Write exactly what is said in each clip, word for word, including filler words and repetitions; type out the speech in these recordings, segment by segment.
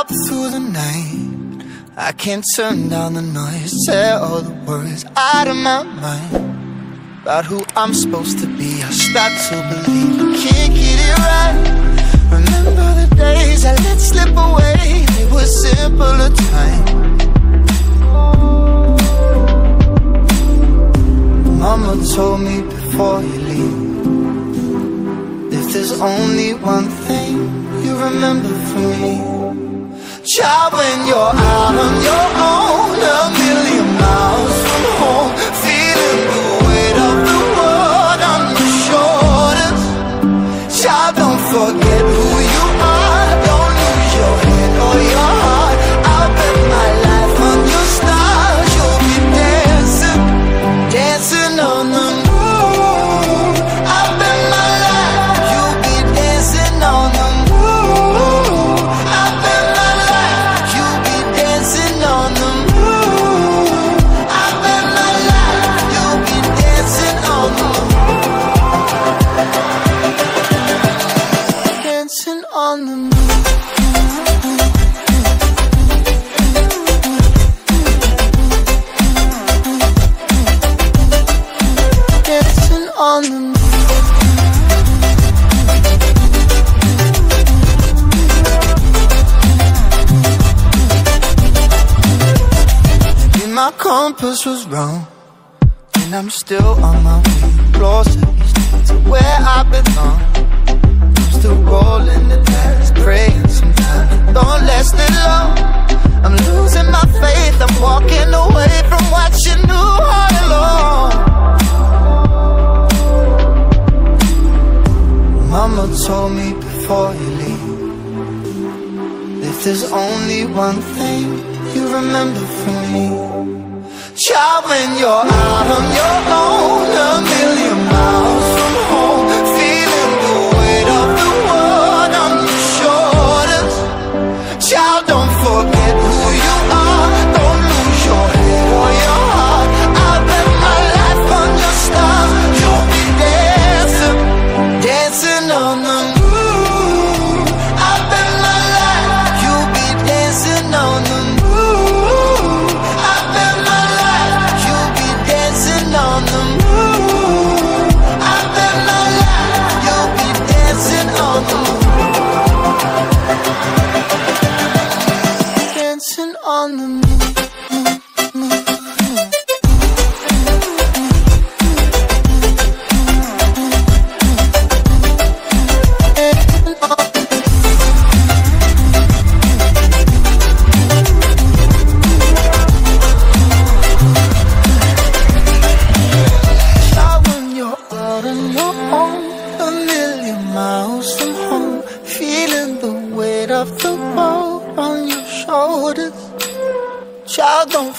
up through the night. I can't turn down the noise. Tear all the worries out of my mind about who I'm supposed to be. I start to believe I can't get it right. Remember the days I let slip away. They were simpler times. Mama told me before you leave, if there's only one thing you remember from me, child, when you're out on your own, a million miles from home, feeling the weight of the world on your shoulders, child, don't forget who you are. Don't lose your head or your heart. I'll bet my life on your stars. You'll be dancing, dancing on the moon. Compass was wrong, and I'm still on my way, closer to where I belong. I'm still rolling the dice, praying sometimes it don't last it long. I'm losing my faith, I'm walking away from what you knew all along. Mama told me before you leave, if there's only one thing you remember from me, child, when you're out on your own, a million miles from home, feeling the weight of the world on your shoulders, child, don't forget who you are. Don't lose your head or your heart. I bet my life on your stars. You'll be dancing, dancing on the moon. I bet my life you'll be dancing on the moon.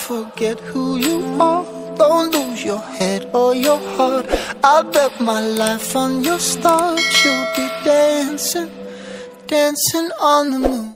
Forget who you are, don't lose your head or your heart. I bet my life on your stars. You'll be dancing, dancing on the moon.